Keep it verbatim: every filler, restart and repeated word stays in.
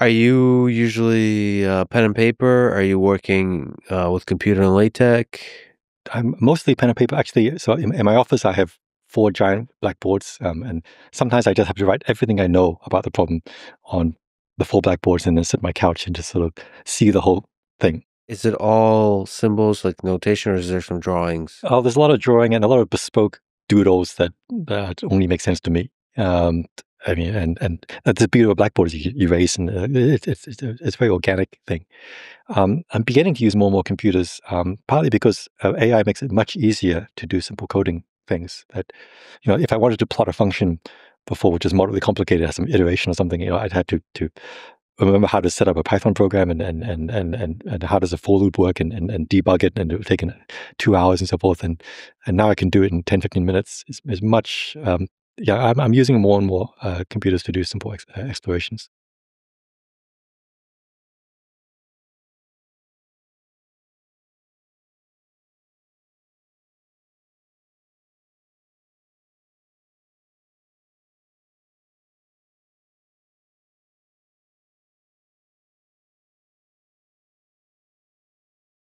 Are you usually uh, pen and paper? Are you working uh, with computer and LaTeX? I'm mostly pen and paper, actually. So in, in my office, I have four giant blackboards, um, and sometimes I just have to write everything I know about the problem on the four blackboards and then sit on my couch and just sort of see the whole thing. Is it all symbols, like notation, or is there some drawings? Oh, there's a lot of drawing and a lot of bespoke doodles that, that only make sense to me. Um, I mean, and and that's the beauty of a blackboard is you erase, and uh, it, it's it's a, it's a very organic thing. Um, I'm beginning to use more and more computers, um, partly because uh, A I makes it much easier to do simple coding things. That you know, if I wanted to plot a function before, which is moderately complicated, as some iteration or something, you know, I'd had to to. remember how to set up a Python program and and and and and, and how does a for loop work and, and and debug it, and it would take two hours and so forth. And and now I can do it in ten, fifteen minutes. It's, it's much. Um, yeah, I'm I'm using more and more uh, computers to do simple ex explorations.